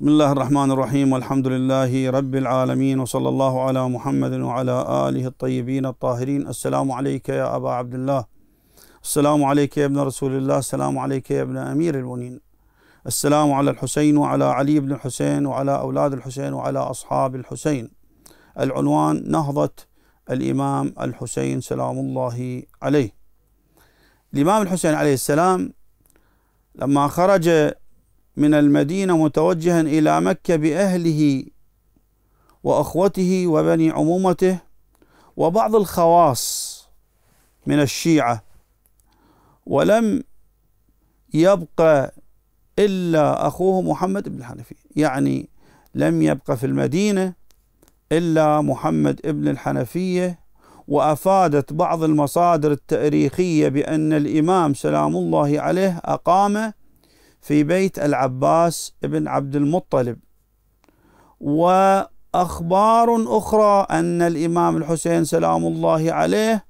بسم الله الرحمن الرحيم، والحمد لله رب العالمين، وصلى الله على محمد وعلى آله الطيبين الطاهرين. السلام عليك يا أبا عبد الله، السلام عليك يا ابن رسول الله، السلام عليك يا ابن أمير المؤمنين، السلام على الحسين وعلى علي بن الحسين وعلى أولاد الحسين وعلى أصحاب الحسين. العنوان: نهضة الإمام الحسين سلام الله عليه. الإمام الحسين عليه السلام لما خرج من المدينة متوجها إلى مكة بأهله وأخوته وبني عمومته وبعض الخواص من الشيعة، ولم يبقى إلا أخوه محمد بن الحنفية، يعني لم يبقى في المدينة إلا محمد بن الحنفية. وأفادت بعض المصادر التاريخية بأن الإمام سلام الله عليه أقام في بيت العباس ابن عبد المطلب. وأخبار أخرى أن الإمام الحسين سلام الله عليه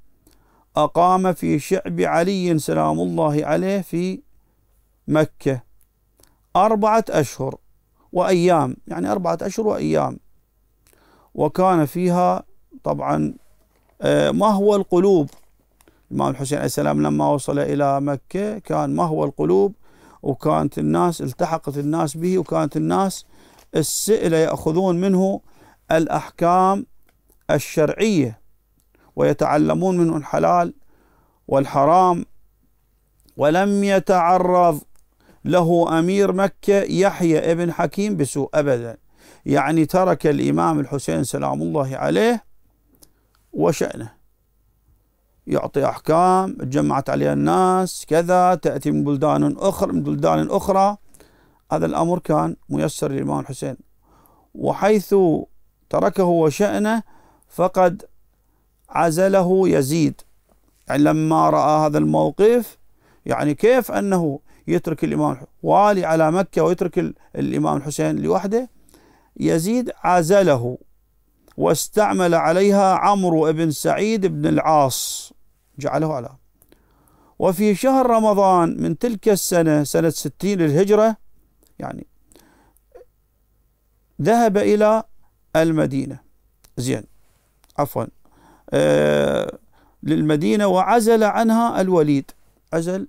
أقام في شعب علي سلام الله عليه في مكة 4 أشهر وأيام، يعني 4 أشهر وأيام، وكان فيها طبعا مهوى القلوب. الإمام الحسين عليه السلام لما وصل إلى مكة كان مهوى القلوب، وكانت الناس التحقت الناس به، وكانت الناس السئلة يأخذون منه الأحكام الشرعية ويتعلمون منه الحلال والحرام. ولم يتعرض له أمير مكة يحيى ابن حكيم بسوء أبدا، يعني ترك الإمام الحسين سلام الله عليه وشأنه، يعطي أحكام تجمعت عليها الناس كذا، تأتي من بلدان أخرى هذا الأمر كان ميسر للإمام الحسين، وحيث تركه وشأنه فقد عزله يزيد. يعني لما رأى هذا الموقف، يعني كيف أنه يترك الإمام والي على مكة ويترك الإمام الحسين لوحده، يزيد عزله واستعمل عليها عمرو بن سعيد بن العاص، جعله على. وفي شهر رمضان من تلك السنة، سنة 60 للهجرة، يعني ذهب إلى المدينة، للمدينة، وعزل عنها الوليد، عزل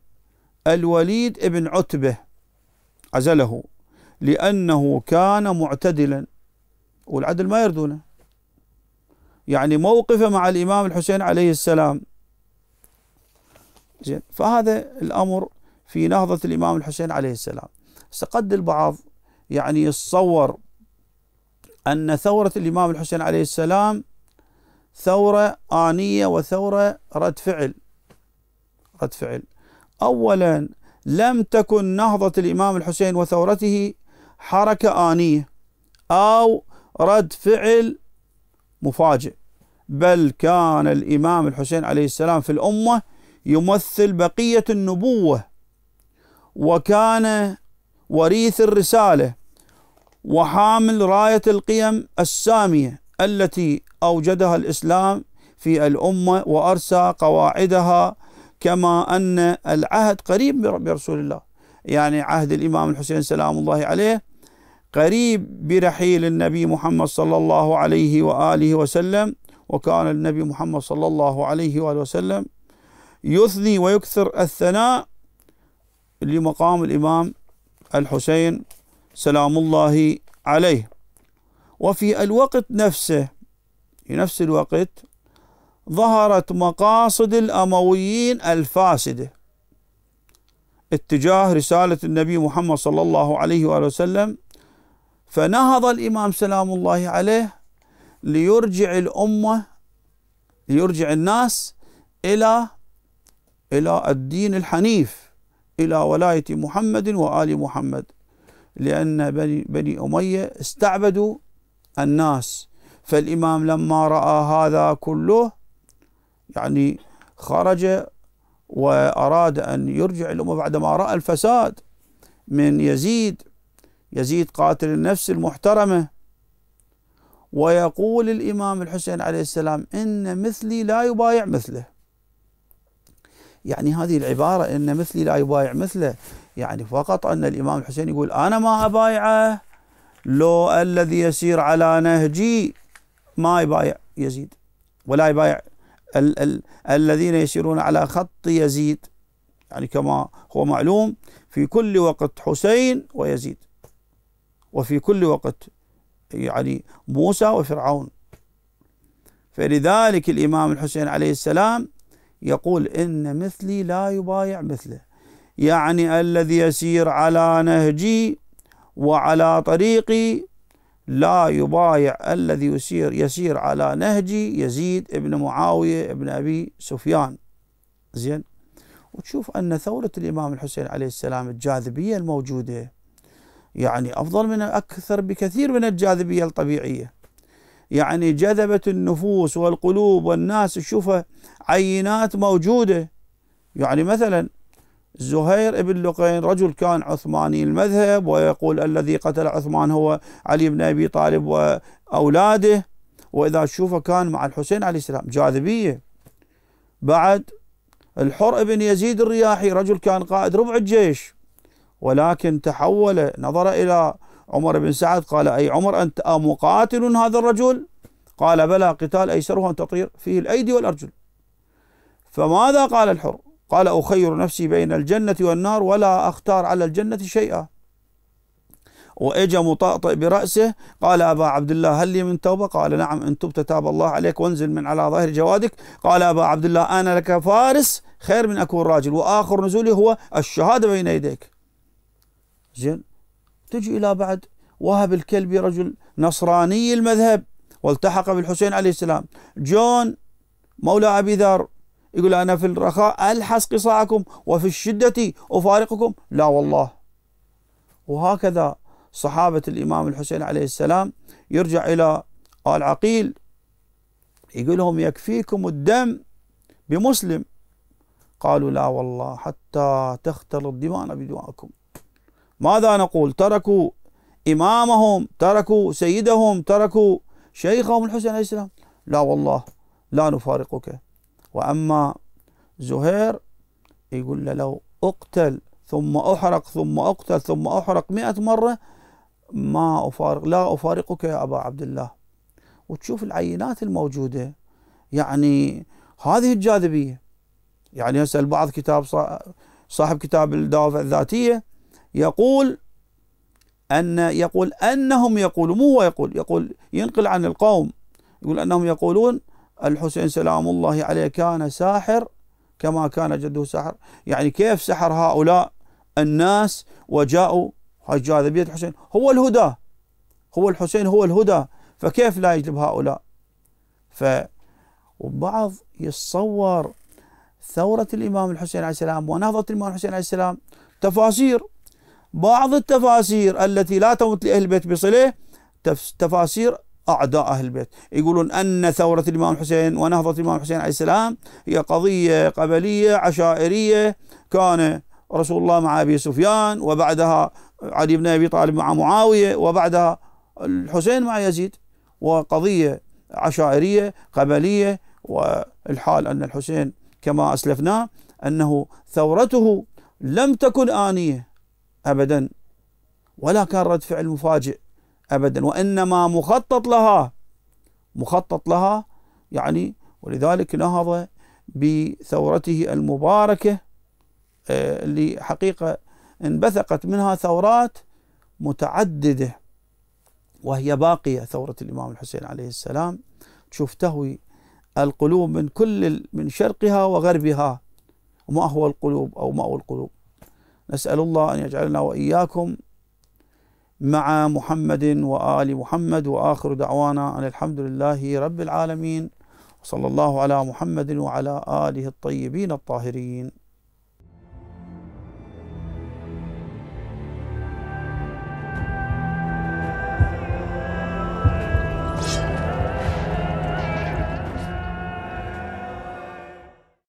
الوليد ابن عتبة، عزله لأنه كان معتدلا، والعدل ما يردونه، يعني موقفه مع الإمام الحسين عليه السلام. فهذا الأمر في نهضة الإمام الحسين عليه السلام. قد البعض يعني يتصور أن ثورة الإمام الحسين عليه السلام ثورة آنية وثورة رد فعل. أولا، لم تكن نهضة الإمام الحسين وثورته حركة آنية أو رد فعل مفاجئ، بل كان الإمام الحسين عليه السلام في الأمة يمثل بقية النبوة، وكان وريث الرسالة وحامل راية القيم السامية التي أوجدها الإسلام في الأمة وأرسى قواعدها، كما أن العهد قريب برسول الله، يعني عهد الإمام الحسين سلام الله عليه قريب برحيل النبي محمد صلى الله عليه وآله وسلم. وكان النبي محمد صلى الله عليه وآله وسلم يثني ويكثر الثناء لمقام الإمام الحسين سلام الله عليه. وفي الوقت نفسه، في نفس الوقت، ظهرت مقاصد الأمويين الفاسدة اتجاه رسالة النبي محمد صلى الله عليه وآله وسلم، فنهض الإمام سلام الله عليه ليرجع الأمة، ليرجع الناس إلى الدين الحنيف، إلى ولاية محمد وآل محمد، لأن بني أمية استعبدوا الناس. فالإمام لما رأى هذا كله يعني خرج وأراد أن يرجع الأمة بعدما رأى الفساد من يزيد، قاتل النفس المحترمة. ويقول الإمام الحسين عليه السلام: إن مثلي لا يبايع مثله. يعني هذه العبارة إن مثلي لا يبايع مثله، يعني فقط أن الإمام الحسين يقول أنا ما أبايعه، لو الذي يسير على نهجي ما يبايع يزيد ولا يبايع الذين يسيرون على خط يزيد، يعني كما هو معلوم في كل وقت حسين ويزيد، وفي كل وقت يعني موسى وفرعون. فلذلك الإمام الحسين عليه السلام يقول إن مثلي لا يبايع مثله، يعني الذي يسير على نهجي وعلى طريقي لا يبايع الذي يسير على نهجي يزيد ابن معاوية ابن أبي سفيان. زين، وتشوف أن ثورة الإمام الحسين عليه السلام الجاذبية الموجودة يعني أفضل من أكثر بكثير من الجاذبية الطبيعية، يعني جذبت النفوس والقلوب والناس تشوفها عينات موجودة. يعني مثلا زهير ابن لقين رجل كان عثماني المذهب ويقول الذي قتل عثمان هو علي بن أبي طالب وأولاده، وإذا تشوفه كان مع الحسين عليه السلام جاذبية. بعد الحر بن يزيد الرياحي رجل كان قائد ربع الجيش ولكن تحول، نظر إلى عمر بن سعد قال أي عمر أنت مقاتل هذا الرجل؟ قال بلى، قتال أيسره أن تطير فيه الأيدي والأرجل. فماذا قال الحر؟ قال أخير نفسي بين الجنة والنار ولا أختار على الجنة شيئا. وإجا مطأطئ برأسه قال أبا عبد الله هل لي من توبة؟ قال نعم، إن تبت تاب الله عليك وانزل من على ظاهر جوادك. قال أبا عبد الله أنا لك فارس خير من أكون راجل، وآخر نزولي هو الشهادة بين يديك. زين، تجي إلى بعد وهب الكلبي رجل نصراني المذهب والتحق بالحسين عليه السلام. جون مولى أبي ذر يقول أنا في الرخاء ألحس قصاعكم وفي الشدة أفارقكم، لا والله. وهكذا صحابة الإمام الحسين عليه السلام. يرجع إلى آل عقيل يقول لهم يكفيكم الدم بمسلم، قالوا لا والله حتى تختلط دماءنا بدماءكم. ماذا نقول؟ تركوا إمامهم، تركوا سيدهم، تركوا شيخهم الحسين عليه السلام، لا والله لا نفارقك. وأما زهير يقول له لو أقتل ثم أحرق ثم أقتل ثم أحرق 100 مرة ما أفارق، لا أفارقك يا أبا عبد الله. وتشوف العينات الموجودة، يعني هذه الجاذبية. يعني هسه البعض صاحب كتاب الدوافع الذاتية يقول أن يقول أنهم يقولون، مو هو يقول ينقل عن القوم، يقول أنهم يقولون الحسين سلام الله عليه كان ساحر كما كان جده ساحر. يعني كيف سحر هؤلاء الناس وجاءوا؟ هاي جاذبية الحسين، هو الهدى، هو الحسين هو الهدى، فكيف لا يجلب هؤلاء؟ وبعض يتصور ثورة الإمام الحسين عليه السلام ونهضة الإمام الحسين عليه السلام تفاسير، بعض التفاسير التي لا تمت لأهل البيت بصلة، تفاسير أعداء أهل البيت. يقولون أن ثورة الإمام الحسين ونهضة الإمام الحسين عليه السلام هي قضية قبلية عشائرية، كان رسول الله مع أبي سفيان وبعدها علي بن أبي طالب مع معاوية وبعدها الحسين مع يزيد، وقضية عشائرية قبلية. والحال أن الحسين كما أسلفنا أنه ثورته لم تكن آنية أبدا، ولا كان رد فعل مفاجئ أبدا، وإنما مخطط لها يعني. ولذلك نهض بثورته المباركة اللي حقيقة انبثقت منها ثورات متعددة وهي باقية. ثورة الإمام الحسين عليه السلام تشوف تهوي القلوب من شرقها وغربها، ومأوى القلوب. نسأل الله أن يجعلنا وإياكم مع محمد وآل محمد، وآخر دعوانا أن الحمد لله رب العالمين، وصلى الله على محمد وعلى آله الطيبين الطاهرين.